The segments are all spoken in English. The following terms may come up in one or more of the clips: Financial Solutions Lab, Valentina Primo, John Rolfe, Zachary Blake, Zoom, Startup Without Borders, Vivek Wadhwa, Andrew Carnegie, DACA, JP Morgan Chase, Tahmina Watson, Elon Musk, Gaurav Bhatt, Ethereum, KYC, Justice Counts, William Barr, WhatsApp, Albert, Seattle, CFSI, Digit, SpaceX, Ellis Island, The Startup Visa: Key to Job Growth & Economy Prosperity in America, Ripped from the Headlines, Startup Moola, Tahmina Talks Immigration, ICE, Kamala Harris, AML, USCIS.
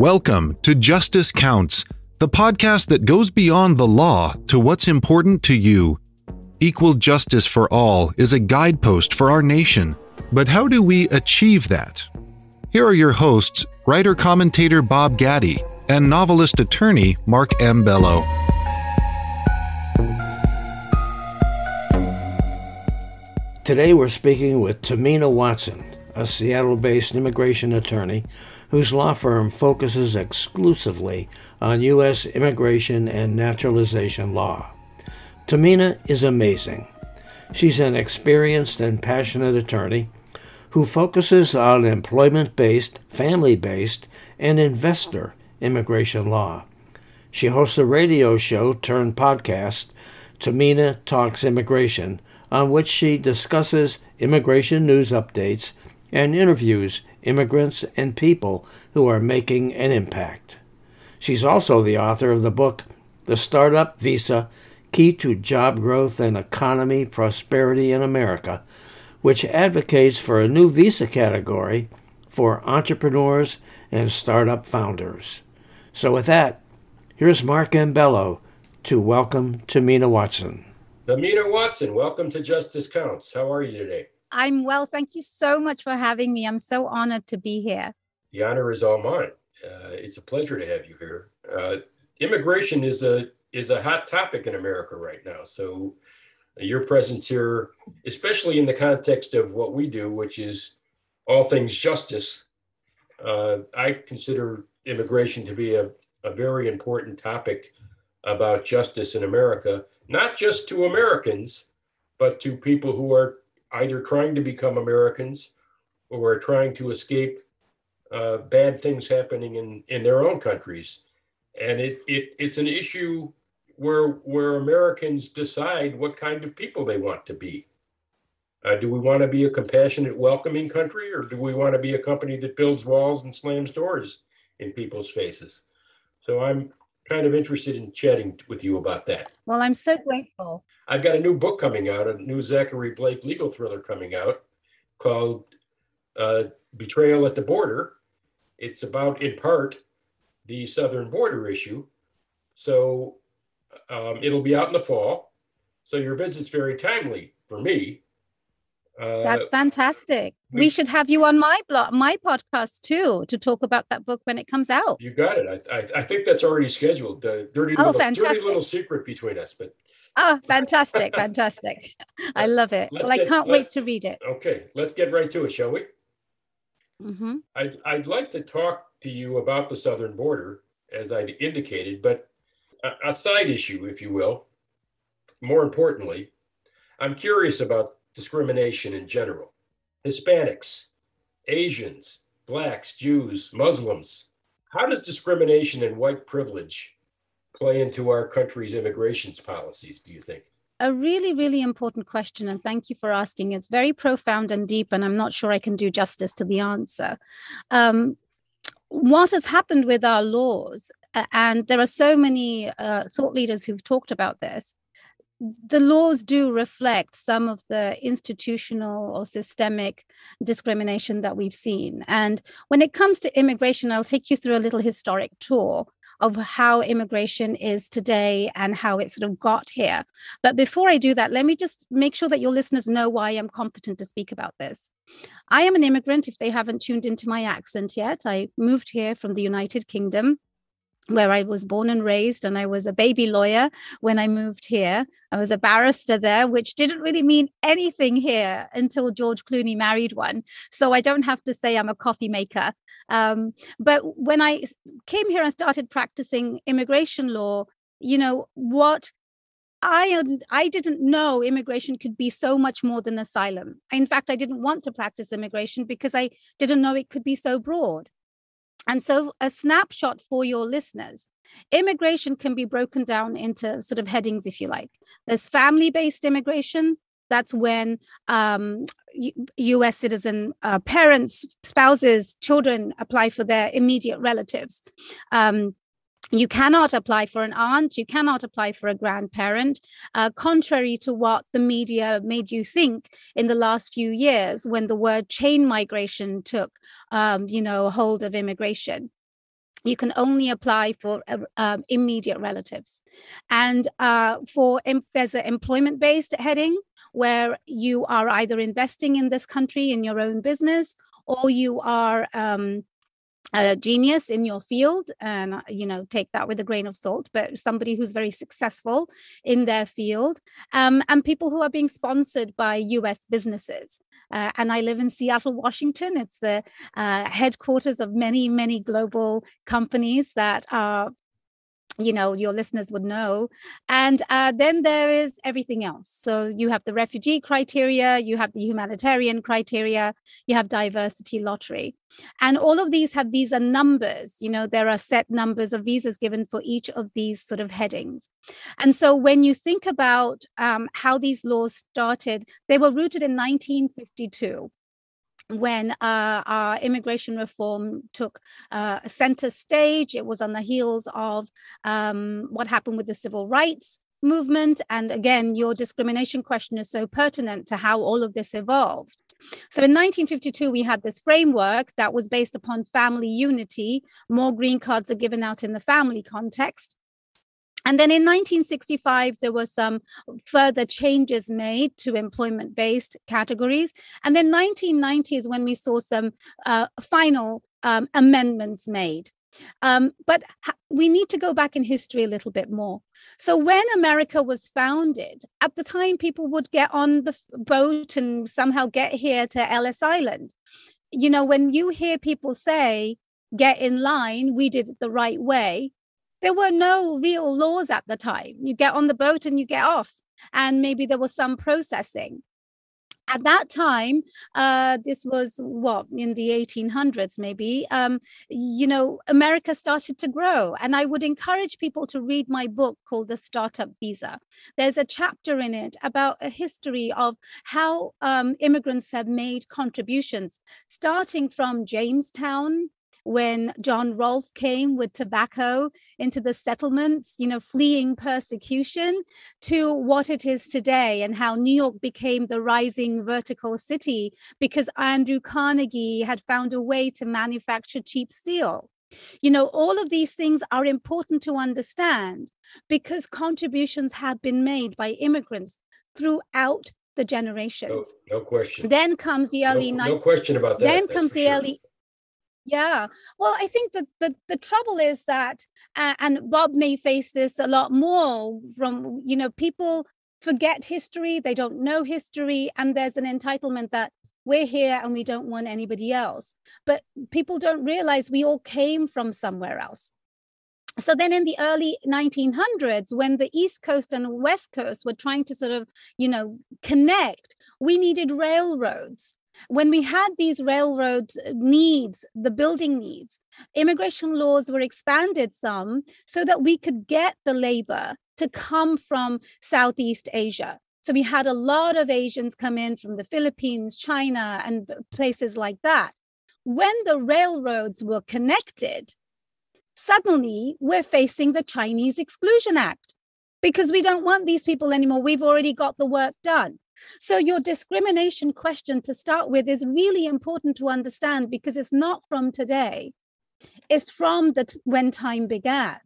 Welcome to Justice Counts, the podcast that goes beyond the law to what's important to you. Equal justice for all is a guidepost for our nation, but how do we achieve that? Here are your hosts, writer-commentator Bob Gatty and novelist-attorney Mark M. Bello. Today we're speaking with Tahmina Watson, a Seattle-based immigration attorney whose law firm focuses exclusively on U.S. immigration and naturalization law. Tahmina is amazing. She's an experienced and passionate attorney who focuses on employment-based, family-based, and investor immigration law. She hosts a radio show turned podcast, Tahmina Talks Immigration, on which she discusses immigration news updates and interviews immigrants and people who are making an impact. She's also the author of the book, The Startup Visa: Key to Job Growth and Economy Prosperity in America, which advocates for a new visa category for entrepreneurs and startup founders. So with that, here's Mark M. Bello to welcome Tahmina Watson. Tahmina Watson, welcome to Justice Counts. How are you today? I'm well. Thank you so much for having me. I'm so honored to be here. The honor is all mine. It's a pleasure to have you here. Immigration is a hot topic in America right now. So your presence here, especially in the context of what we do, which is all things justice, I consider immigration to be a very important topic about justice in America, not just to Americans, but to people who are either trying to become Americans or trying to escape bad things happening in their own countries. And it's an issue where Americans decide what kind of people they want to be. Do we want to be a compassionate, welcoming country, or do we want to be a company that builds walls and slams doors in people's faces? So I'm kind of interested in chatting with you about that. Well, I'm so grateful. I've got a new book coming out, a new Zachary Blake legal thriller coming out called Betrayal at the Border. It's about, in part, the southern border issue. So it'll be out in the fall. So your visit's very timely for me. That's fantastic. We should have you on my blog, my podcast too, to talk about that book when it comes out. You got it. I think that's already scheduled. The dirty little secret between us, but fantastic, fantastic! I love it. Well, I can't wait to read it. Okay, let's get right to it, shall we? Mm-hmm. I'd like to talk to you about the southern border, as I indicated, but a side issue, if you will. More importantly, I'm curious about discrimination in general. Hispanics, Asians, Blacks, Jews, Muslims. How does discrimination and white privilege play into our country's immigration policies, do you think? A really, really important question, and thank you for asking. It's very profound and deep, and I'm not sure I can do justice to the answer. What has happened with our laws, and there are so many thought leaders who've talked about this, the laws do reflect some of the institutional or systemic discrimination that we've seen. And when it comes to immigration, I'll take you through a little historic tour of how immigration is today and how it sort of got here. But before I do that, let me just make sure that your listeners know why I'm competent to speak about this. I am an immigrant, if they haven't tuned into my accent yet. I moved here from the United Kingdom, where I was born and raised, and I was a baby lawyer when I moved here. I was a barrister there, which didn't really mean anything here until George Clooney married one. So I don't have to say I'm a coffee maker. But when I came here and started practicing immigration law, you know, what I didn't know immigration could be so much more than asylum. In fact, I didn't want to practice immigration because I didn't know it could be so broad. And so a snapshot for your listeners, immigration can be broken down into sort of headings, if you like. There's family-based immigration. That's when U.S. citizen parents, spouses, children apply for their immediate relatives. You cannot apply for an aunt. You cannot apply for a grandparent, contrary to what the media made you think in the last few years when the word chain migration took, hold of immigration. you can only apply for immediate relatives. And there's an employment-based heading where you are either investing in this country in your own business, or you are a genius in your field. And, you know, take that with a grain of salt, but somebody who's very successful in their field, and people who are being sponsored by US businesses. And I live in Seattle, Washington. It's the headquarters of many, many global companies that are, you know, your listeners would know. And then there is everything else. So you have the refugee criteria, you have the humanitarian criteria, you have diversity lottery. And all of these have visa numbers. You know, there are set numbers of visas given for each of these sort of headings. And so when you think about how these laws started, they were rooted in 1952. When our immigration reform took a center stage. It was on the heels of what happened with the civil rights movement. And again, your discrimination question is so pertinent to how all of this evolved. So in 1952, we had this framework that was based upon family unity. More green cards are given out in the family context. And then in 1965, there were some further changes made to employment-based categories. And then 1990 is when we saw some final amendments made. But we need to go back in history a little bit more. So when America was founded, at the time, people would get on the boat and somehow get here to Ellis Island. You know, when you hear people say, get in line, we did it the right way. There were no real laws at the time. You get on the boat and you get off, and maybe there was some processing. At that time, this was what, in the 1800s maybe, you know, America started to grow. And I would encourage people to read my book called The Startup Visa. There's a chapter in it about a history of how immigrants have made contributions, starting from Jamestown, when John Rolfe came with tobacco into the settlements, you know, fleeing persecution, to what it is today, and how New York became the rising vertical city because Andrew Carnegie had found a way to manufacture cheap steel. You know, all of these things are important to understand because contributions have been made by immigrants throughout the generations. No question. Then comes the early 90s. No question about that. Then comes the early... Yeah, well, I think that the trouble is that, and Bob may face this a lot more from, you know, people forget history, they don't know history, and there's an entitlement that we're here and we don't want anybody else. But people don't realize we all came from somewhere else. So then in the early 1900s, when the East Coast and West Coast were trying to sort of, you know, connect, we needed railroads. When we had these railroad needs, the building needs, immigration laws were expanded some so that we could get the labor to come from Southeast Asia. So we had a lot of Asians come in from the Philippines, China, and places like that. When the railroads were connected, suddenly we're facing the Chinese Exclusion Act because we don't want these people anymore. We've already got the work done. So your discrimination question to start with is really important to understand because it's not from today. It's from when time began.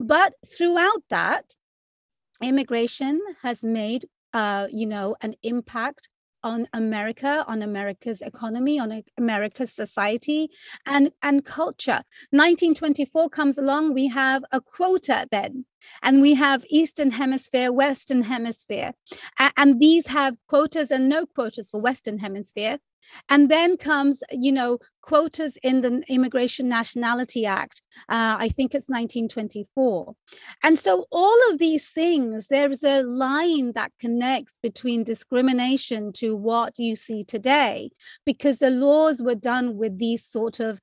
But throughout that, immigration has made, you know, an impact on America, on America's economy, on America's society and culture. 1924 comes along, we have a quota then, and we have Eastern Hemisphere, Western Hemisphere, and these have quotas and no quotas for Western Hemisphere. And then comes, you know, quotas in the Immigration Nationality Act. I think it's 1924. And so all of these things, there is a line that connects between discrimination to what you see today, because the laws were done with these sort of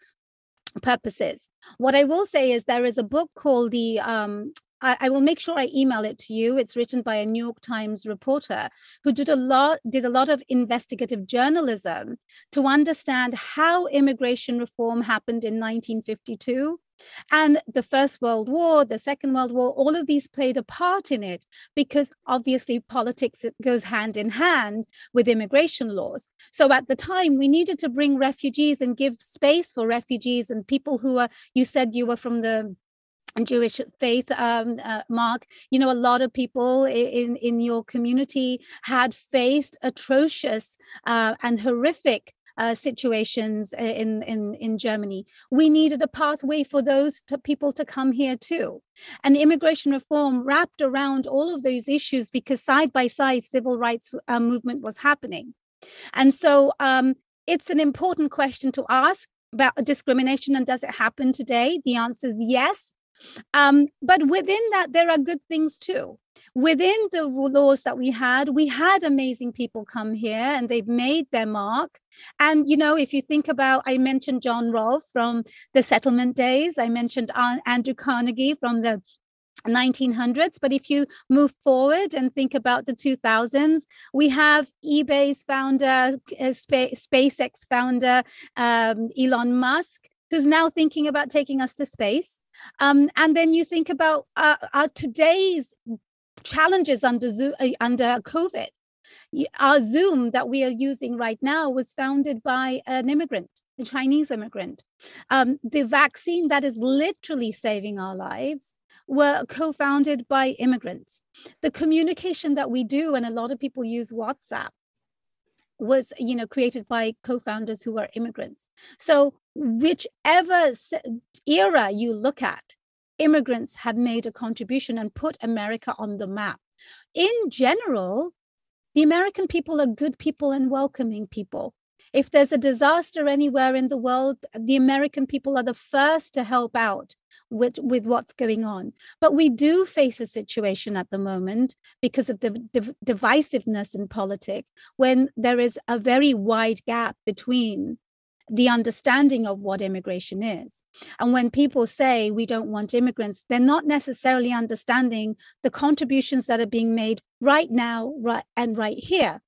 purposes. What I will say is there is a book called the... I will make sure I email it to you. It's written by a New York Times reporter who did a lot of investigative journalism to understand how immigration reform happened in 1952 And the First World War, the Second World War, all of these played a part in it, because obviously politics goes hand in hand with immigration laws. So at the time, we needed to bring refugees and give space for refugees and people who are, you said you were from the Jewish faith, Mark, you know, a lot of people in your community had faced atrocious and horrific situations in Germany. We needed a pathway for those people to come here too. And immigration reform wrapped around all of those issues, because side by side, civil rights movement was happening. And so it's an important question to ask about discrimination, and does it happen today? The answer is yes. But within that, there are good things too. Within the laws that we had amazing people come here, and they've made their mark. And, you know, if you think about, I mentioned John Rolfe from the settlement days. I mentioned Andrew Carnegie from the 1900s. But if you move forward and think about the 2000s, we have eBay's founder, SpaceX founder, Elon Musk, who's now thinking about taking us to space. And then you think about our today's challenges under under COVID. Our Zoom that we are using right now was founded by an immigrant, a Chinese immigrant. The vaccine that is literally saving our lives were co-founded by immigrants. The communication that we do, and a lot of people use WhatsApp, was, you know, created by co-founders who are immigrants. So whichever era you look at, immigrants have made a contribution and put America on the map. In general, the American people are good people and welcoming people. If there's a disaster anywhere in the world, the American people are the first to help out with what's going on. But we do face a situation at the moment, because of the divisiveness in politics, when there is a very wide gap between the understanding of what immigration is. And when people say we don't want immigrants, they're not necessarily understanding the contributions that are being made right now, right here.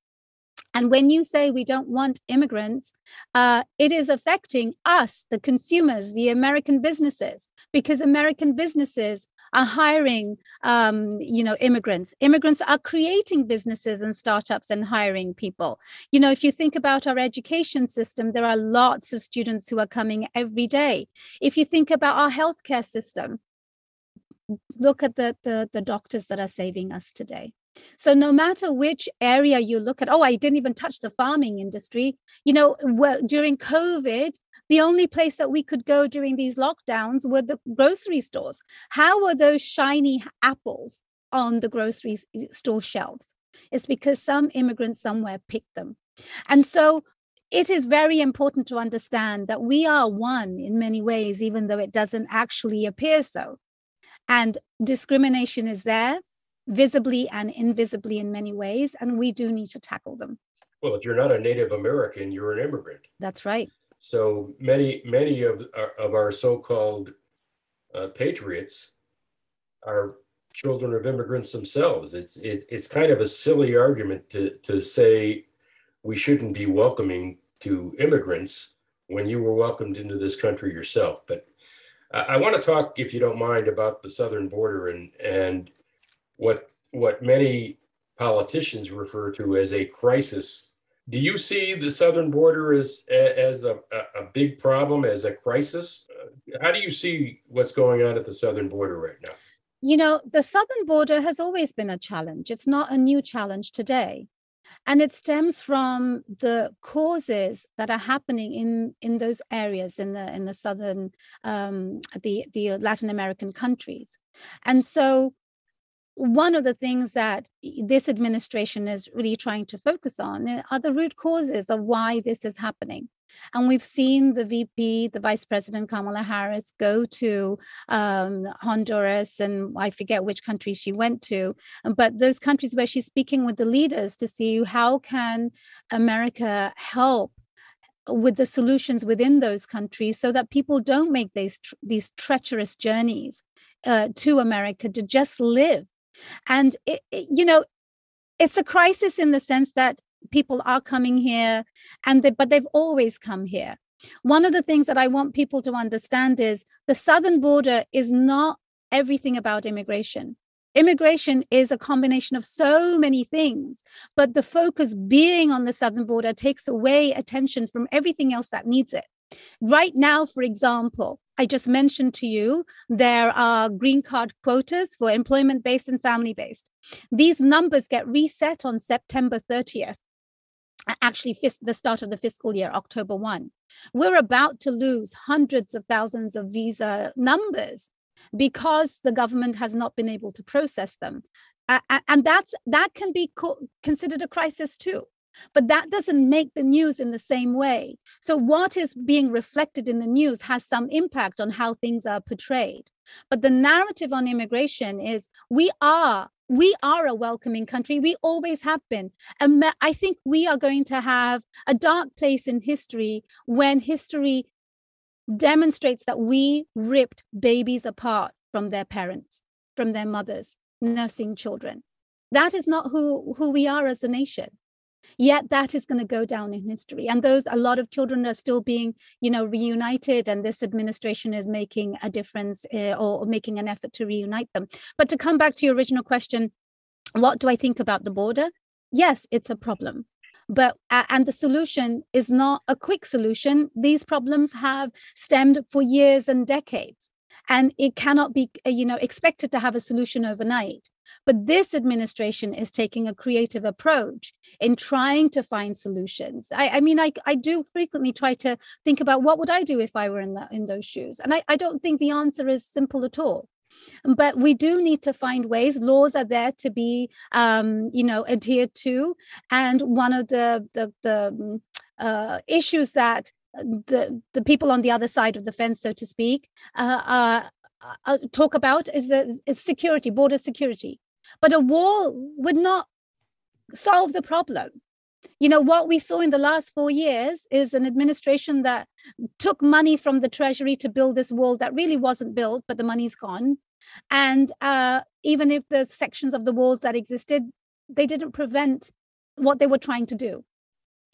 And when you say we don't want immigrants, it is affecting us, the consumers, the American businesses, because American businesses are hiring, immigrants. Immigrants are creating businesses and startups and hiring people. You know, if you think about our education system, there are lots of students who are coming every day. If you think about our healthcare system, look at the doctors that are saving us today. So no matter which area you look at, oh, I didn't even touch the farming industry. You know, during COVID, the only place that we could go during these lockdowns were the grocery stores. How were those shiny apples on the grocery store shelves? It's because some immigrant somewhere picked them. And so it is very important to understand that we are one in many ways, even though it doesn't actually appear so. And discrimination is there, visibly and invisibly in many ways, and we do need to tackle them. Well, if you're not a Native American, you're an immigrant. That's right. So many of our so-called patriots are children of immigrants themselves. It's kind of a silly argument to say we shouldn't be welcoming to immigrants when you were welcomed into this country yourself. But I want to talk, if you don't mind, about the southern border and what many politicians refer to as a crisis. Do you see the southern border as a big problem, as a crisis? How do you see what's going on at the southern border right now? You know, the southern border has always been a challenge. It's not a new challenge today. And it stems from the causes that are happening in those areas, in the southern, the Latin American countries. And so one of the things that this administration is really trying to focus on are the root causes of why this is happening. And we've seen the VP, the Vice President Kamala Harris, go to Honduras, and I forget which country she went to, but those countries where she's speaking with the leaders to see how can America help with the solutions within those countries, so that people don't make these treacherous journeys to America to just live. And, it's a crisis in the sense that people are coming here, but they've always come here. One of the things that I want people to understand is the southern border is not everything about immigration. Immigration is a combination of so many things, but the focus being on the southern border takes away attention from everything else that needs it. Right now, for example, I just mentioned to you, there are green card quotas for employment-based and family-based. These numbers get reset on September 30th, actually the start of the fiscal year, October 1. We're about to lose hundreds of thousands of visa numbers because the government has not been able to process them. And that can be considered a crisis too. But that doesn't make the news in the same way. So what is being reflected in the news has some impact on how things are portrayed. But the narrative on immigration is we are a welcoming country. We always have been. And I think we are going to have a dark place in history when history demonstrates that we ripped babies apart from their parents, from their mothers, nursing children. That is not who we are as a nation. Yet that is going to go down in history. And a lot of children are still being, reunited. And this administration is making a difference or making an effort to reunite them. But to come back to your original question, what do I think about the border? Yes, it's a problem. But and the solution is not a quick solution. These problems have stemmed for years and decades. And it cannot be, expected to have a solution overnight. But this administration is taking a creative approach in trying to find solutions. I do frequently try to think about what would I do if I were in those shoes. And I don't think the answer is simple at all. But we do need to find ways. Laws are there to be, adhered to. And one of the issues that the people on the other side of the fence, so to speak, talk about is security, border security. But a wall would not solve the problem. What we saw in the last 4 years is an administration that took money from the Treasury to build this wall that really wasn't built, but the money's gone. And even if the sections of the walls that existed, they didn't prevent what they were trying to do.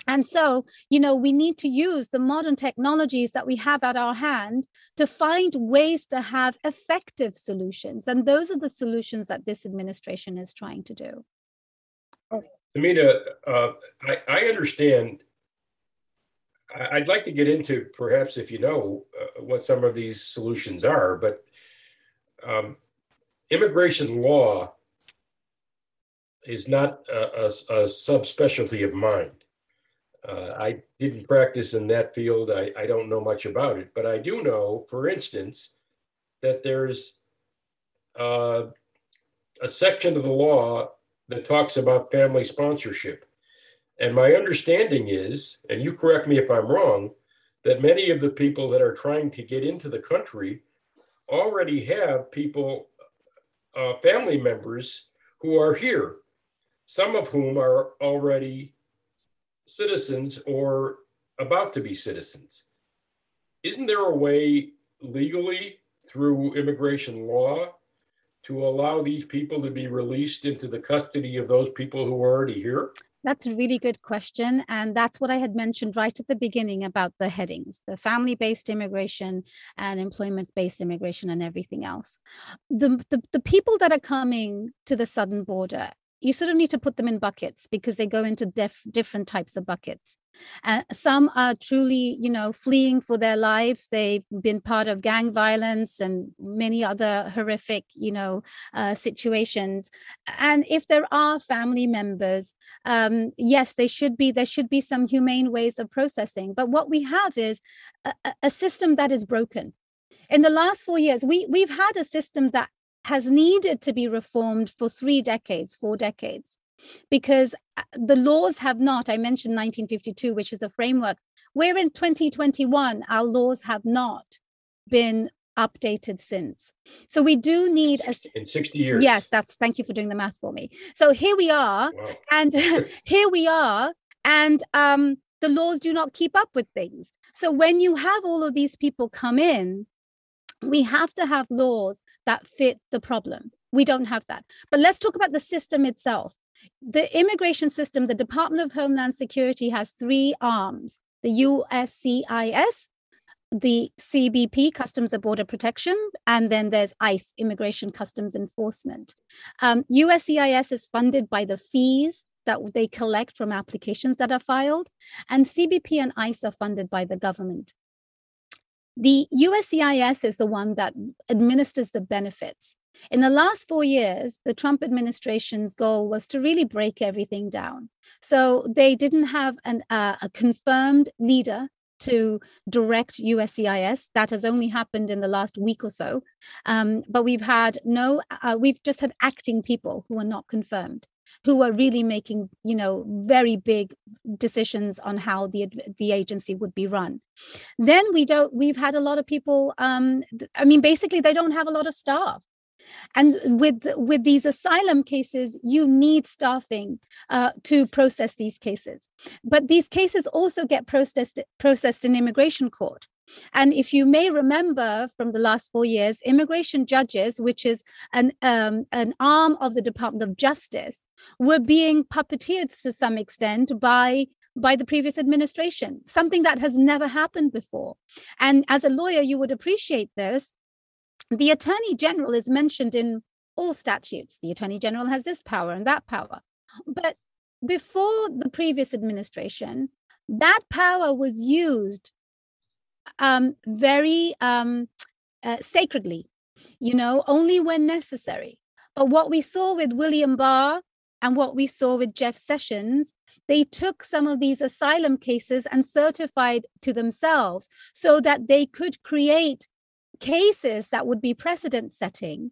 And so, we need to use the modern technologies that we have at our hand to find ways to have effective solutions. And those are the solutions that this administration is trying to do. Tahmina, I understand. I'd like to get into perhaps, if what some of these solutions are, but immigration law is not a subspecialty of mine. I didn't practice in that field. I don't know much about it, but I do know, for instance, that there's a section of the law that talks about family sponsorship. And my understanding is, and you correct me if I'm wrong, that many of the people that are trying to get into the country already have people, family members who are here, some of whom are already citizens or about to be citizens. Isn't there a way legally through immigration law to allow these people to be released into the custody of those people who are already here? That's a really good question. And that's what I had mentioned right at the beginning about the headings, the family-based immigration and employment-based immigration and everything else. The people that are coming to the southern border, you sort of need to put them in buckets because they go into different types of buckets. Some are truly, fleeing for their lives. They've been part of gang violence and many other horrific, situations. And if there are family members, yes, there should be some humane ways of processing. But what we have is a system that is broken. In the last 4 years, we've had a system that has needed to be reformed for 4 decades, because the laws have not. I mentioned 1952, which is a framework. We're in 2021. Our laws have not been updated since. So we do need in 60 years. Yes, thank you for doing the math for me. So here we are. Wow. And here we are. And the laws do not keep up with things. So when you have all of these people come in, we have to have laws that fit the problem. We don't have that. But let's talk about the system itself. The immigration system, the Department of Homeland Security has 3 arms. the USCIS, the CBP, Customs and Border Protection, and then there's ICE, Immigration Customs Enforcement. USCIS is funded by the fees that they collect from applications that are filed, and CBP and ICE are funded by the government. The USCIS is the one that administers the benefits. In the last 4 years, the Trump administration's goal was to really break everything down. So they didn't have a confirmed leader to direct USCIS. That has only happened in the last week or so. But we've just had acting people who are not confirmed, who are really making, very big decisions on how the agency would be run. Then we've had a lot of people, basically they don't have a lot of staff. And with these asylum cases, you need staffing to process these cases. But these cases also get processed in immigration court. And if you may remember from the last 4 years, immigration judges, which is an arm of the Department of Justice, were being puppeteered to some extent by the previous administration, something that has never happened before. And as a lawyer, you would appreciate this. The Attorney General is mentioned in all statutes. The Attorney General has this power and that power. But before the previous administration, that power was used very sacredly, only when necessary. But what we saw with William Barr and what we saw with Jeff Sessions, they took some of these asylum cases and certified to themselves so that they could create cases that would be precedent setting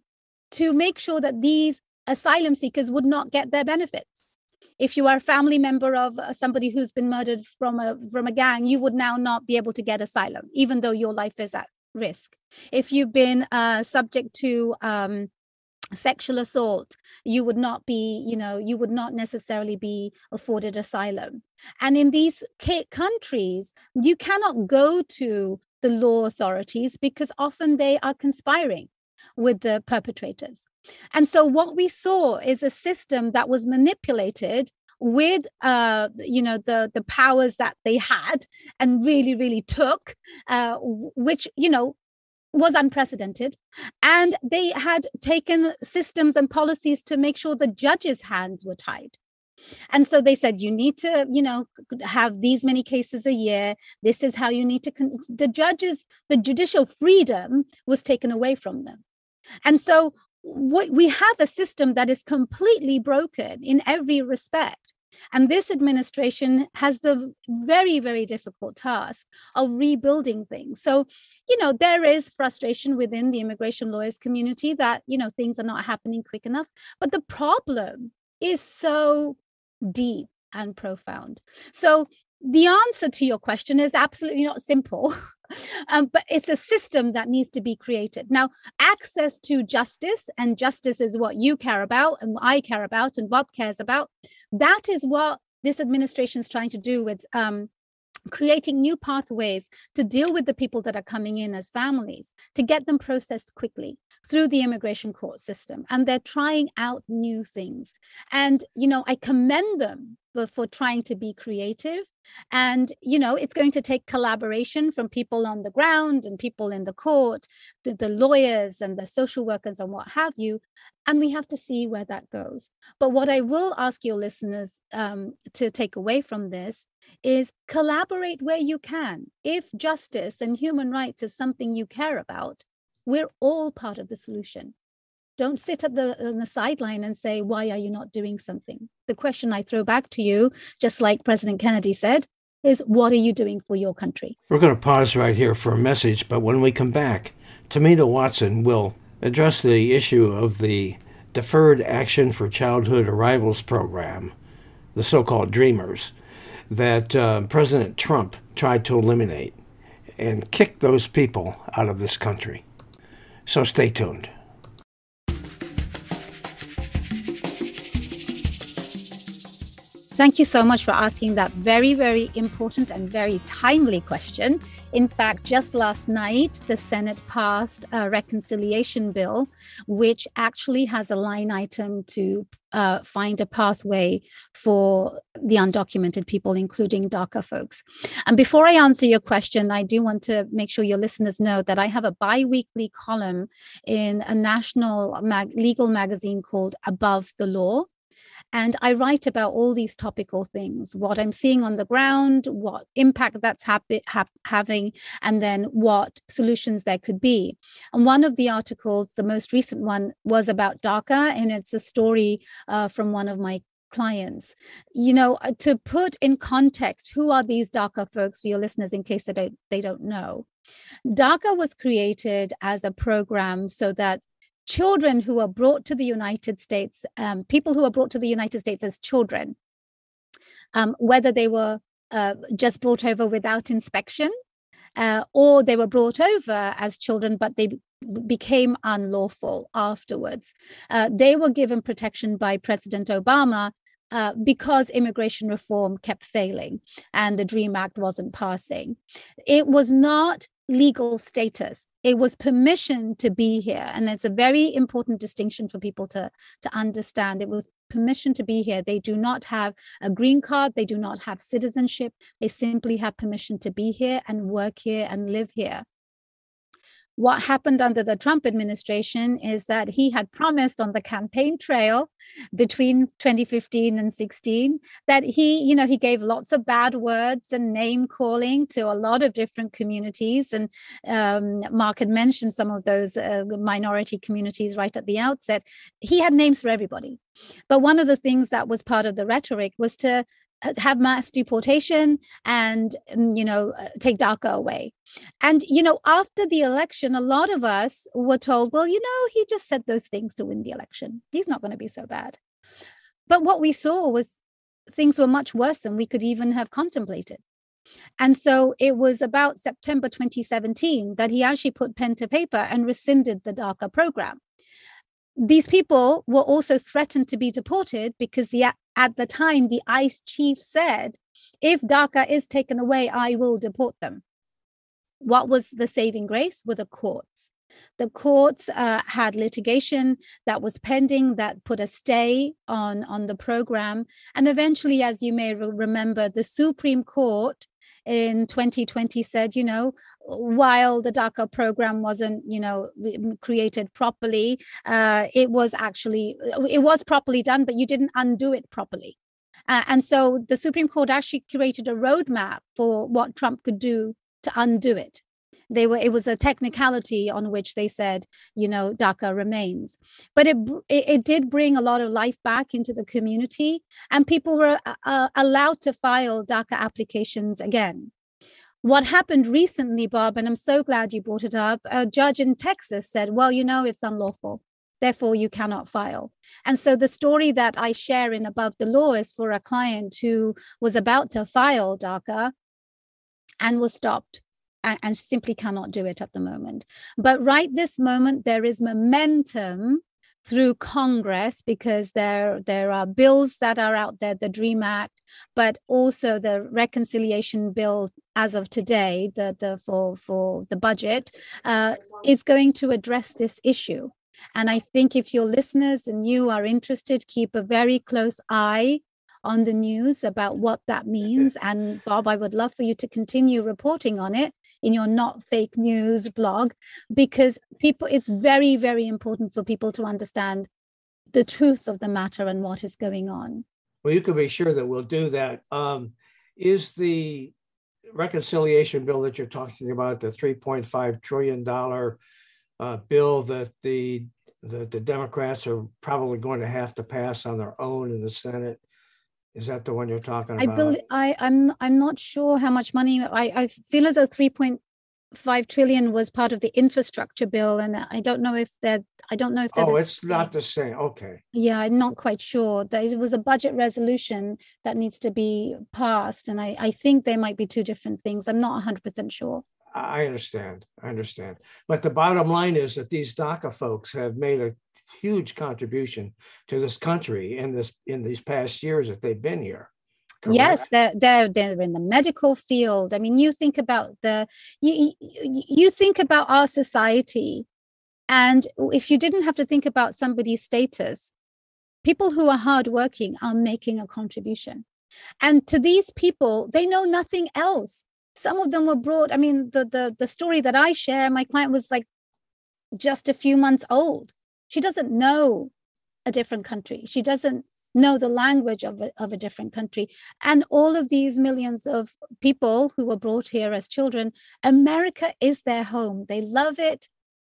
to make sure that these asylum seekers would not get their benefits. If you are a family member of somebody who's been murdered from a gang, you would now not be able to get asylum, even though your life is at risk. If you've been subject to sexual assault, you would not necessarily be afforded asylum. And in these countries, you cannot go to the law authorities because often they are conspiring with the perpetrators. And so what we saw is a system that was manipulated with, the powers that they had and really, really took, which, was unprecedented. And they had taken systems and policies to make sure the judges' hands were tied. And so they said, you need to, have these many cases a year. This is how you need to, the judicial freedom was taken away from them. And so we have a system that is completely broken in every respect. And this administration has the very, very difficult task of rebuilding things. So, there is frustration within the immigration lawyers community that, things are not happening quick enough. But the problem is so deep and profound. So the answer to your question is absolutely not simple, but it's a system that needs to be created. Now, access to justice, and justice is what you care about and what I care about and Bob cares about. That is what this administration is trying to do with creating new pathways to deal with the people that are coming in as families, to get them processed quickly through the immigration court system. And they're trying out new things. And, I commend them for trying to be creative. And, it's going to take collaboration from people on the ground and people in the court, the lawyers and the social workers and what have you. And we have to see where that goes. But what I will ask your listeners to take away from this is collaborate where you can. If justice and human rights is something you care about, we're all part of the solution. Don't sit on the sideline and say, why are you not doing something? The question I throw back to you, just like President Kennedy said, is what are you doing for your country? We're going to pause right here for a message, but when we come back, Tahmina Watson will address the issue of the Deferred Action for Childhood Arrivals program, the so-called DREAMers, that President Trump tried to eliminate and kick those people out of this country. So stay tuned. Thank you so much for asking that very, very important and very timely question. In fact, just last night, the Senate passed a reconciliation bill, which actually has a line item to find a pathway for the undocumented people, including DACA folks. And before I answer your question, I do want to make sure your listeners know that I have a bi-weekly column in a national legal magazine called Above the Law. And I write about all these topical things, what I'm seeing on the ground, what impact that's having, and then what solutions there could be. And one of the articles, the most recent one, was about DACA, and it's a story from one of my clients. You know, to put in context, who are these DACA folks for your listeners in case they don't know? DACA was created as a program so that children who are brought to the United States, people who are brought to the United States as children, whether they were just brought over without inspection or they were brought over as children, but they became unlawful afterwards. They were given protection by President Obama because immigration reform kept failing and the DREAM Act wasn't passing. It was not legal status. It was permission to be here. And that's a very important distinction for people to understand. It was permission to be here. They do not have a green card. They do not have citizenship. They simply have permission to be here and work here and live here. What happened under the Trump administration is that he had promised on the campaign trail between 2015 and 16 that he gave lots of bad words and name calling to a lot of different communities. And Mark had mentioned some of those minority communities right at the outset. He had names for everybody. But one of the things that was part of the rhetoric was to have mass deportation and, take DACA away. And, after the election, a lot of us were told, well, he just said those things to win the election. He's not going to be so bad. But what we saw was things were much worse than we could even have contemplated. And so it was about September 2017 that he actually put pen to paper and rescinded the DACA program. These people were also threatened to be deported because at the time, the ICE chief said, if DACA is taken away, I will deport them. What was the saving grace? Were the courts. The courts had litigation that was pending that put a stay on the program. And eventually, as you may remember, the Supreme Court in 2020 said, while the DACA program wasn't, created properly, it was properly done, but you didn't undo it properly. And so the Supreme Court actually created a roadmap for what Trump could do to undo it. It was a technicality on which they said, DACA remains. But it did bring a lot of life back into the community, and people were allowed to file DACA applications again. What happened recently, Bob, and I'm so glad you brought it up, a judge in Texas said, well, it's unlawful. Therefore, you cannot file. And so the story that I share in Above the Law is for a client who was about to file DACA and was stopped. And simply cannot do it at the moment. But right this moment, there is momentum through Congress because there are bills that are out there, the DREAM Act, but also the reconciliation bill as of today, for the budget, is going to address this issue. And I think if your listeners and you are interested, keep a very close eye on the news about what that means. And Bob, I would love for you to continue reporting on it in your Not Fake News blog, because it's very, very important for people to understand the truth of the matter and what is going on. Well, you can be sure that we'll do that. Is the reconciliation bill that you're talking about, the $3.5 trillion bill that the Democrats are probably going to have to pass on their own in the Senate? Is that the one you're talking about? I'm not sure how much money. I feel as though 3.5 trillion was part of the infrastructure bill, and I don't know if that. I don't know if. Oh, it's not the same. Okay. Yeah, I'm not quite sure. It was a budget resolution that needs to be passed, and I think there might be two different things. I'm not 100% sure. I understand. But the bottom line is that these DACA folks have made a huge contribution to this country in these past years that they've been here. Correct. Yes, they're in the medical field. I mean, you think about you think about our society, and if you didn't have to think about somebody's status, people who are hardworking are making a contribution. And to these people, they know nothing else. Some of them were brought, I mean, the story that I share, my client was like just a few months old. She doesn't know a different country. She doesn't know the language of a different country. And all of these millions of people who were brought here as children, America is their home. They love it.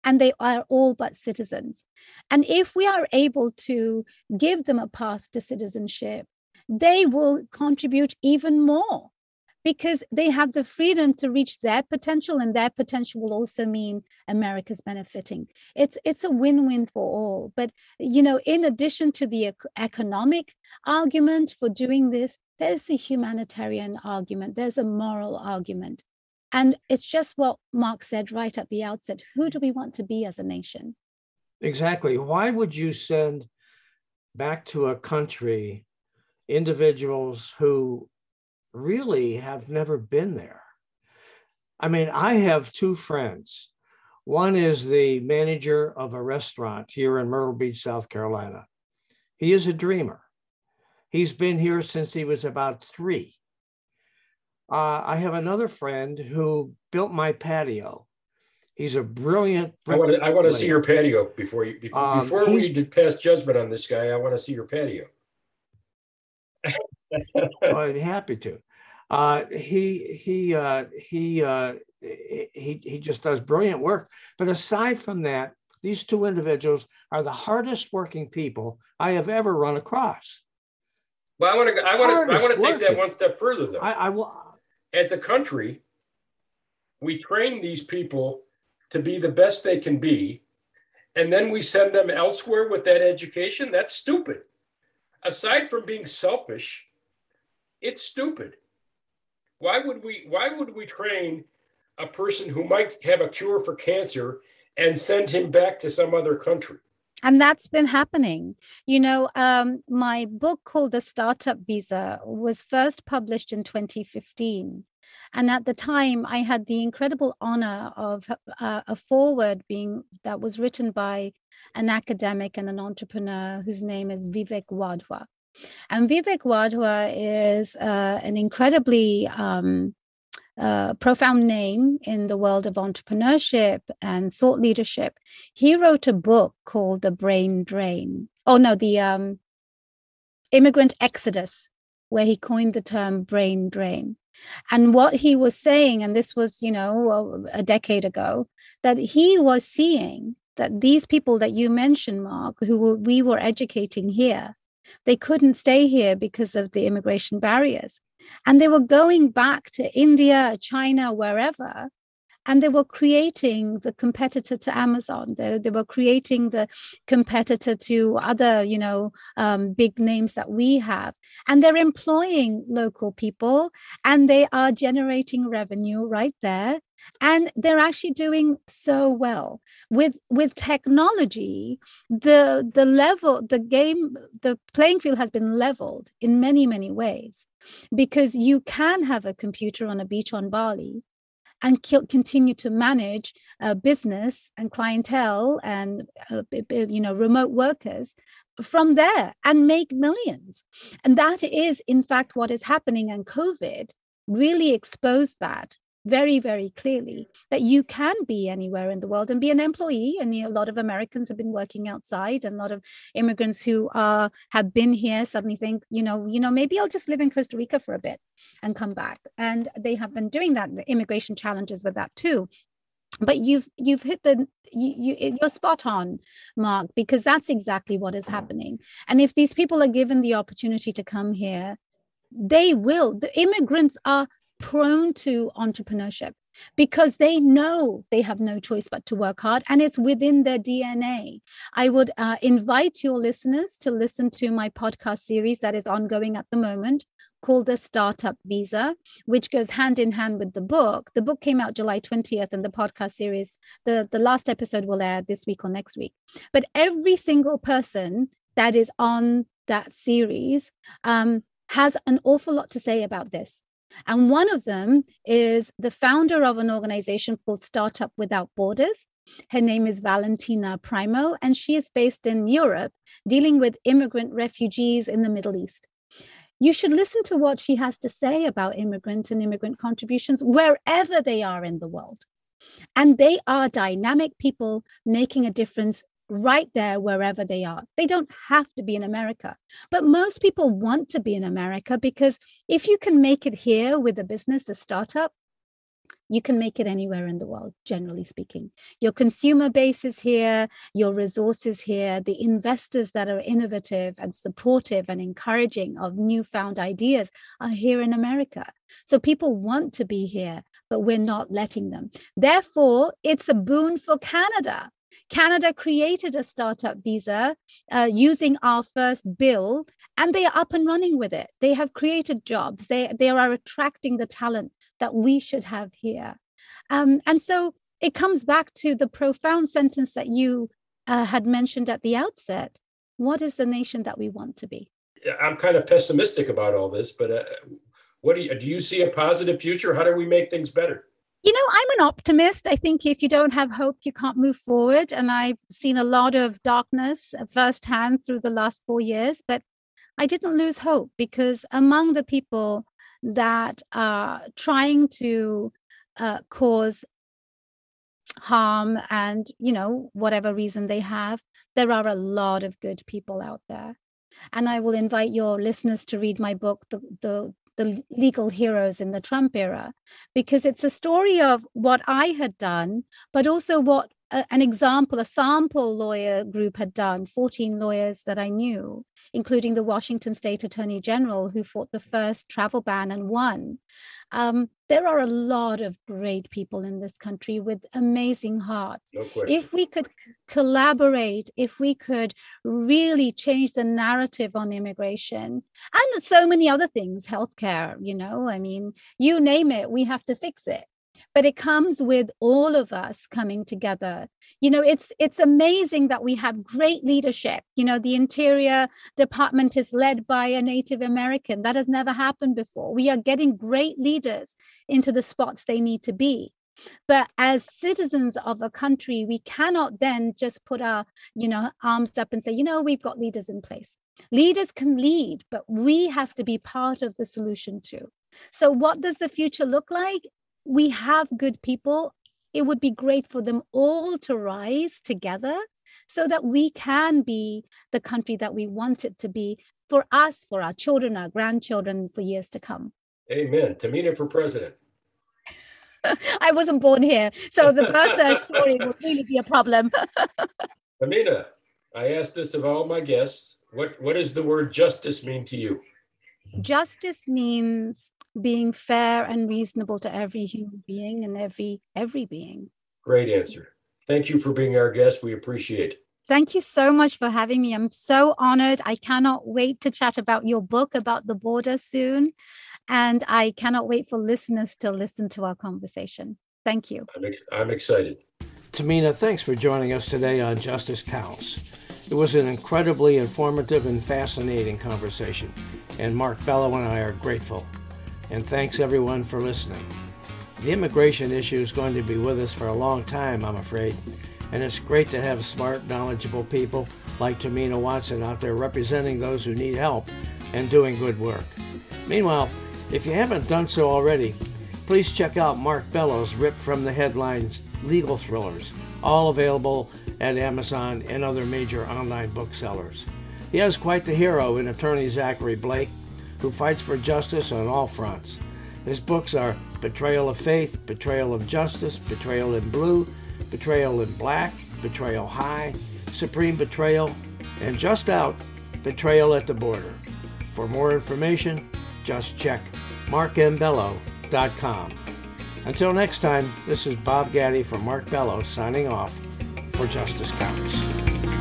And they are all but citizens. And if we are able to give them a path to citizenship, they will contribute even more, because they have the freedom to reach their potential, and their potential will also mean America's benefiting. It's a win-win for all. But, you know, in addition to the economic argument for doing this, there's a humanitarian argument. There's a moral argument. And it's just what Mark said right at the outset. Who do we want to be as a nation? Exactly. Why would you send back to a country individuals who really have never been there? I mean, I have two friends. One is the manager of a restaurant here in Myrtle Beach, South Carolina. He is a dreamer. He's been here since he was about three. I have another friend who built my patio. He's a brilliant. I want to see your patio before we pass judgment on this guy. I want to see your patio. Well, I'd be happy to. He just does brilliant work. But aside from that, these two individuals are the hardest working people I have ever run across. Well, I want to take that one step further, though. As a country, we train these people to be the best they can be, and then we send them elsewhere with that education. That's stupid. Aside from being selfish, it's stupid. Why would we train a person who might have a cure for cancer and send him back to some other country? And that's been happening. You know, my book called The Startup Visa was first published in 2015. And at the time, I had the incredible honor of a foreword that was written by an academic and an entrepreneur whose name is Vivek Wadhwa. And Vivek Wadhwa is an incredibly profound name in the world of entrepreneurship and thought leadership. He wrote a book called The Immigrant Exodus, where he coined the term brain drain. And what he was saying, and this was, you know, a decade ago, that he was seeing that these people that you mentioned, Mark, who we were educating here, they couldn't stay here because of the immigration barriers. And they were going back to India, China, wherever, and they were creating the competitor to Amazon. They were creating the competitor to other, you know, big names that we have. And they're employing local people, and they are generating revenue right there. And they're actually doing so well with technology. The playing field has been leveled in many, many ways, because you can have a computer on a beach on Bali and continue to manage business and clientele and remote workers from there and make millions. And that is, in fact, what is happening. And COVID really exposed that very, very clearly, that you can be anywhere in the world and be an employee. And a lot of Americans have been working outside, and a lot of immigrants who have been here suddenly think, you know, maybe I'll just live in Costa Rica for a bit and come back. And they have been doing that. The immigration challenges with that too. But you've hit you're spot on, Mark, because that's exactly what is happening. And if these people are given the opportunity to come here, they will. The immigrants are prone to entrepreneurship because they know they have no choice but to work hard, and it's within their DNA. I would invite your listeners to listen to my podcast series that is ongoing at the moment, called The Startup Visa, which goes hand in hand with the book. The book came out July 20th, and the podcast series, the last episode will air this week or next week. But every single person that is on that series has an awful lot to say about this. And one of them is the founder of an organization called Startup Without Borders. Her name is Valentina Primo, and she is based in Europe, dealing with immigrant refugees in the Middle East. You should listen to what she has to say about immigrant and immigrant contributions wherever they are in the world. And they are dynamic people making a difference right there, wherever they are. They don't have to be in America, but most people want to be in America because if you can make it here with a business, a startup, you can make it anywhere in the world, generally speaking. Your consumer base is here, your resources here, the investors that are innovative and supportive and encouraging of newfound ideas are here in America. So people want to be here, but we're not letting them. Therefore, it's a boon for Canada. Canada created a startup visa using our first bill, and they are up and running with it. They have created jobs. They are attracting the talent that we should have here. And so it comes back to the profound sentence that you had mentioned at the outset. What is the nation that we want to be? I'm kind of pessimistic about all this, but do you see a positive future? How do we make things better? You know, I'm an optimist. I think if you don't have hope, you can't move forward. And I've seen a lot of darkness firsthand through the last 4 years, but I didn't lose hope because among the people that are trying to cause harm and, you know, whatever reason they have, there are a lot of good people out there. And I will invite your listeners to read my book, The Legal Heroes in the Trump Era, because it's a story of what I had done, but also what a sample lawyer group had done, 14 lawyers that I knew, including the Washington State Attorney General, who fought the first travel ban and won. There are a lot of great people in this country with amazing hearts. No question. If we could collaborate, if we could really change the narrative on immigration and so many other things, healthcare, you know, I mean, you name it, we have to fix it. But it comes with all of us coming together. You know, it's amazing that we have great leadership. You know, the Interior Department is led by a Native American. That has never happened before. We are getting great leaders into the spots they need to be. But as citizens of a country, we cannot then just put our, you know, arms up and say, you know, we've got leaders in place. Leaders can lead, but we have to be part of the solution too. So what does the future look like? We have good people. It would be great for them all to rise together so that we can be the country that we want it to be for us, for our children, our grandchildren, for years to come. Amen. Tahmina for president. I wasn't born here, so the birth story will really be a problem. Tahmina, I asked this of all my guests. What does the word justice mean to you? Justice means being fair and reasonable to every human being and every being. Great answer. Thank you for being our guest. We appreciate it. Thank you so much for having me. I'm so honored. I cannot wait to chat about your book about the border soon. And I cannot wait for listeners to listen to our conversation. Thank you. I'm excited. Tahmina, thanks for joining us today on Justice Counts. It was an incredibly informative and fascinating conversation. And Mark Bello and I are grateful. And thanks everyone for listening. The immigration issue is going to be with us for a long time, I'm afraid. And it's great to have smart, knowledgeable people like Tahmina Watson out there representing those who need help and doing good work. Meanwhile, if you haven't done so already, please check out Mark Bello's Ripped from the Headlines legal thrillers, all available at Amazon and other major online booksellers. He has quite the hero in attorney Zachary Blake, who fights for justice on all fronts. His books are Betrayal of Faith, Betrayal of Justice, Betrayal in Blue, Betrayal in Black, Betrayal High, Supreme Betrayal, and just out, Betrayal at the Border. For more information, just check markmbello.com. Until next time, this is Bob Gatty from Mark Bello signing off for Justice Counts.